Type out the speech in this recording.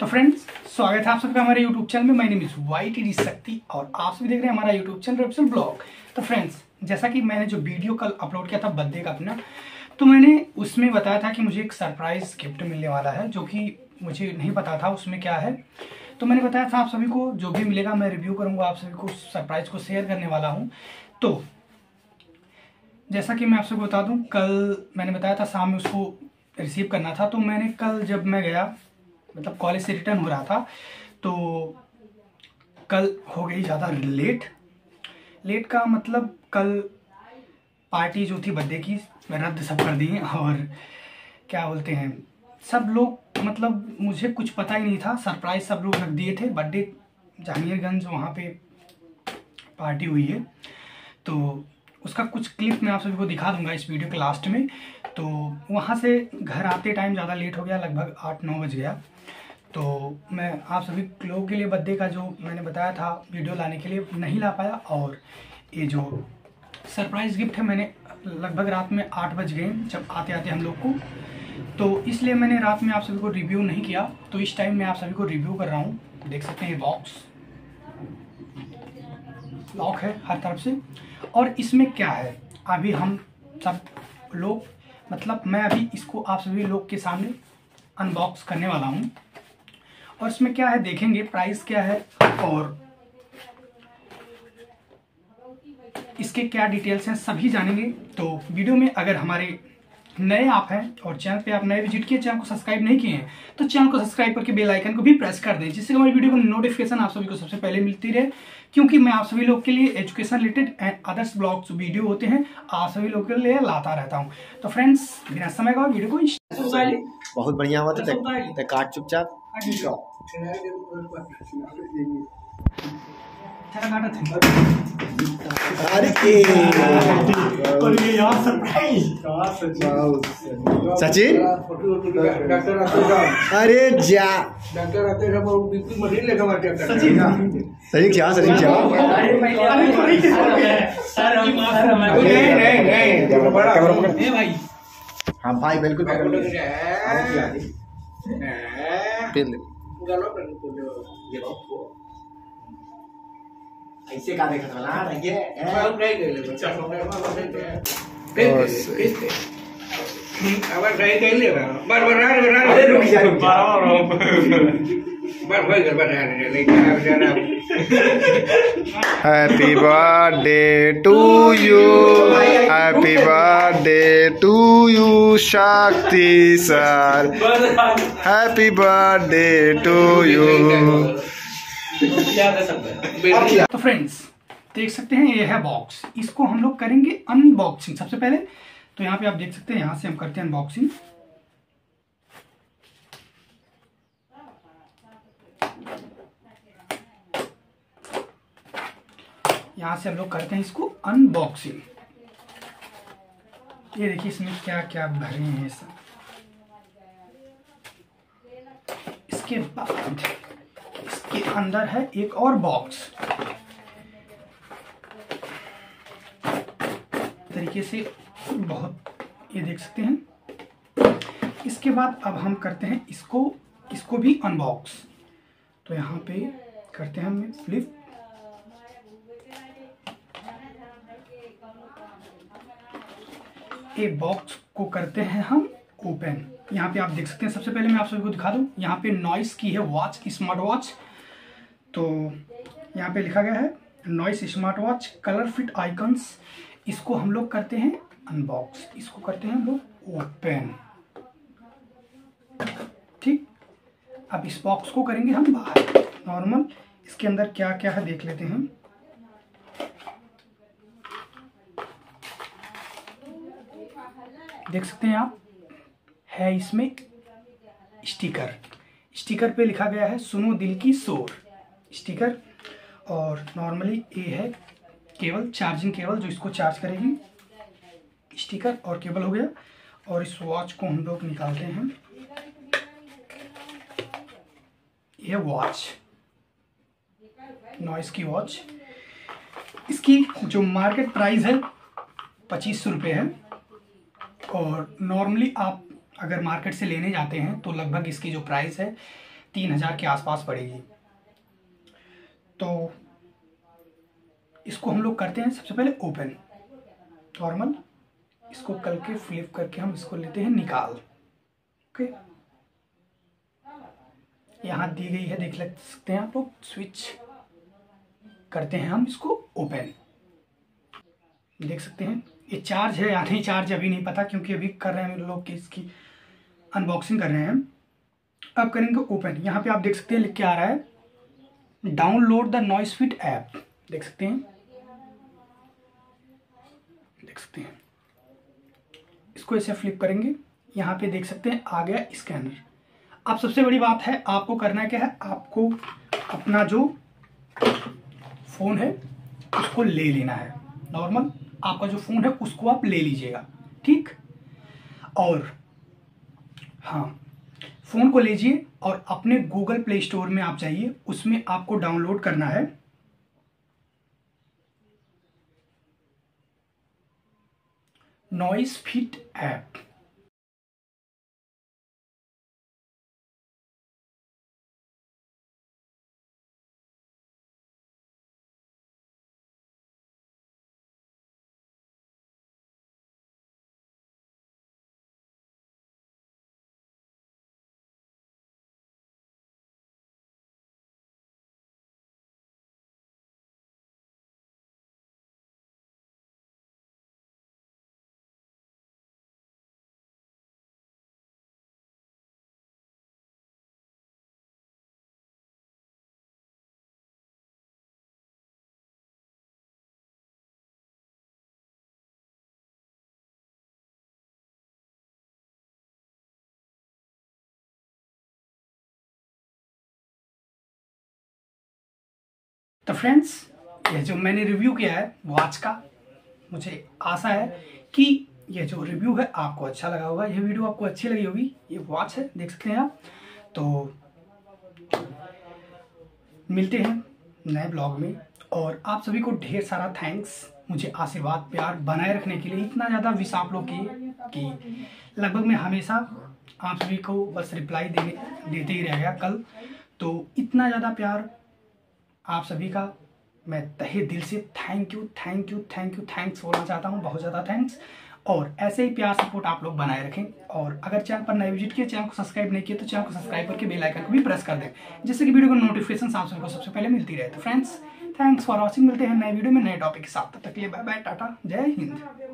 तो फ्रेंड्स स्वागत है आप सबका हमारे यूट्यूब चैनल में। My name is YTD Shakti और आप सभी देख रहे हैं हमारा यूट्यूब चैनल रेप्सल ब्लॉग। तो फ्रेंड्स जैसा कि मैंने जो वीडियो कल अपलोड किया था बर्थडे का अपना, तो मैंने उसमें बताया था कि मुझे एक सरप्राइज गिफ्ट मिलने वाला है जो कि मुझे नहीं पता था उसमें क्या है। तो मैंने बताया था आप सभी को जो भी मिलेगा मैं रिव्यू करूँगा, आप सभी को सरप्राइज को शेयर करने वाला हूँ। तो जैसा कि मैं आप सबको बता दूं, कल मैंने बताया था शाम में उसको रिसीव करना था। तो मैंने कल जब मैं गया, मतलब कॉलेज से रिटर्न हो रहा था, तो कल हो गई ज़्यादा लेट का मतलब कल पार्टी जो थी बर्थडे की रद्द सब कर दी। और क्या बोलते हैं सब लोग, मतलब मुझे कुछ पता ही नहीं था, सरप्राइज सब लोग रख दिए थे। बर्थडे जहांगीरगंज वहाँ पे पार्टी हुई है, तो उसका कुछ क्लिप मैं आप सभी को दिखा दूंगा इस वीडियो के लास्ट में। तो वहाँ से घर आते टाइम ज़्यादा लेट हो गया, लगभग 8-9 बज गया। तो मैं आप सभी लोगों के लिए बर्थडे का जो मैंने बताया था वीडियो लाने के लिए नहीं ला पाया। और ये जो सरप्राइज़ गिफ्ट है मैंने लगभग रात में 8 बज गए जब आते आते हम लोग को, तो इसलिए मैंने रात में आप सभी को रिव्यू नहीं किया। तो इस टाइम मैं आप सभी को रिव्यू कर रहा हूँ। देख सकते हैं ये बॉक्स लॉक है हर तरफ से, और इसमें क्या है अभी हम सब लोग, मतलब मैं अभी इसको आप सभी लोग के सामने अनबॉक्स करने वाला हूँ। और इसमें क्या है देखेंगे, प्राइस क्या है और इसके क्या डिटेल्स हैं सभी जानेंगे। तो वीडियो में अगर हमारे नए आप हैं और चैनल पे आप नए विजिट किए, चैनल को सब्सक्राइब नहीं किए हैं तो चैनल को सब्सक्राइब करके बेल आइकन को भी प्रेस कर दें, जिससे हमारी वीडियो को नोटिफिकेशन आप सभी को सबसे पहले मिलती रहे। क्योंकि मैं आप सभी लोग के लिए education related and others blogs video होते हैं आप सभी लोग के लिए लाता रहता हूँ। तो फ्रेंड्स बिना समय का वीडियो को बहुत बढ़िया हुआ था, काट चुपचाप सचिन अरे जा सचिन क्या हाँ भाई बिल्कुल ऐसे का देखत वाला रहिए और ट्राई कर ले बच्चा अब ट्राई कर ले बार बार दे रुक जा बार ले जाना। Happy birthday to you, happy birthday to you Shakti sir, happy birthday to you. तो फ्रेंड्स देख सकते हैं ये है बॉक्स, इसको हम लोग करेंगे अनबॉक्सिंग। सबसे पहले तो यहाँ पे आप देख सकते हैं, यहाँ से हम करते हैं अनबॉक्सिंग। यहाँ से हम लोग करते हैं इसको अनबॉक्सिंग। ये देखिए इसमें क्या क्या भरे हैं सब। इसके बाद के अंदर है एक और बॉक्स, तरीके से बहुत ये देख सकते हैं। इसके बाद अब हम करते हैं इसको भी अनबॉक्स। तो यहाँ पे करते हैं हम फ्लिप, ये बॉक्स को करते हैं हम ओपन। यहाँ पे आप देख सकते हैं, सबसे पहले मैं आप सभी को दिखा दूँ, यहाँ पे नॉइस की है वॉच, स्मार्ट वॉच। तो यहाँ पे लिखा गया है Noise smart watch ColorFit Icons। इसको हम लोग करते हैं अनबॉक्स, इसको करते हैं हम लोग ओपन। ठीक, अब इस बॉक्स को करेंगे हम बाहर नॉर्मल। इसके अंदर क्या क्या है देख लेते हैं। देख सकते हैं आप, है इसमें स्टिकर पे लिखा गया है सुनो दिल की शोर स्टिकर। और नॉर्मली ये है केबल, चार्जिंग केबल जो इसको चार्ज करेगी। स्टिकर और केबल हो गया। और इस वॉच को हम लोग निकालते हैं, ये वॉच नॉइस की वॉच। इसकी जो मार्केट प्राइस है 2500 रुपये है। और नॉर्मली आप अगर मार्केट से लेने जाते हैं तो लगभग इसकी जो प्राइस है 3000 के आसपास पड़ेगी। तो इसको हम लोग करते हैं सबसे पहले ओपन नॉर्मल, इसको करके फ्लिप करके हम इसको लेते हैं निकाल। ओके, यहाँ दी गई है, देख सकते हैं आप लोग। स्विच करते हैं हम इसको ओपन, देख सकते हैं। ये चार्ज है या नहीं चार्ज अभी नहीं पता, क्योंकि अभी कर रहे हैं हम लोग इसकी अनबॉक्सिंग कर रहे हैं। अब करेंगे ओपन, यहाँ पे आप देख सकते हैं लिख के आ रहा है डाउनलोड द NoiseFit ऐप, देख सकते हैं, देख सकते हैं। इसको ऐसे फ्लिप करेंगे, यहाँ पे देख सकते हैं आ गया स्कैनर। अब सबसे बड़ी बात है, आपको करना क्या है, आपको अपना जो फ़ोन है उसको ले लेना है। नॉर्मल आपका जो फ़ोन है उसको आप ले लीजिएगा, ठीक। और हाँ, फ़ोन को लीजिए और अपने गूगल प्ले स्टोर में आप जाइए, उसमें आपको डाउनलोड करना है। NoiseFit ऐप तो फ्रेंड्स, यह जो मैंने रिव्यू किया है वो आज का, मुझे आशा है कि यह जो रिव्यू है आपको अच्छा लगा होगा, यह वीडियो आपको अच्छी लगी होगी। ये वॉच है, देख सकते हैं आप। तो मिलते हैं नए ब्लॉग में, और आप सभी को ढेर सारा थैंक्स, मुझे आशीर्वाद प्यार बनाए रखने के लिए। इतना ज़्यादा विश आप लोग किए कि लगभग मैं हमेशा आप सभी को बस रिप्लाई देते ही रह गया कल। तो इतना ज़्यादा प्यार आप सभी का मैं तहे दिल से thank you thank you thank you thanks बोलना चाहता हूँ, बहुत ज़्यादा थैंक्स। और ऐसे ही प्यार सपोर्ट आप लोग बनाए रखें। और अगर चैनल पर नए विजिट किए, चैनल को सब्सक्राइब नहीं किया तो चैनल को सब्सक्राइब करके बेल आइकन को भी प्रेस कर दें, जिससे कि वीडियो को नोटिफिकेशन आप सबको सबसे पहले मिलती रहे। तो फ्रेंड्स, थैंक्स फॉर वॉचिंग, मिलते हैं नए वीडियो में नए टॉपिक के साथ। तब तक के लिए बाय बाय, टाटा, जय हिंद।